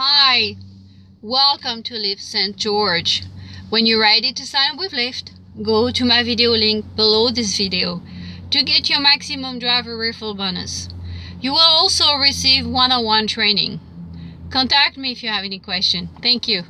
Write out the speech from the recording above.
Hi, welcome to Lyft St. George. When you're ready to sign up with Lyft, go to my video link below this video to get your maximum driver referral bonus. You will also receive one-on-one training. Contact me if you have any question. Thank you.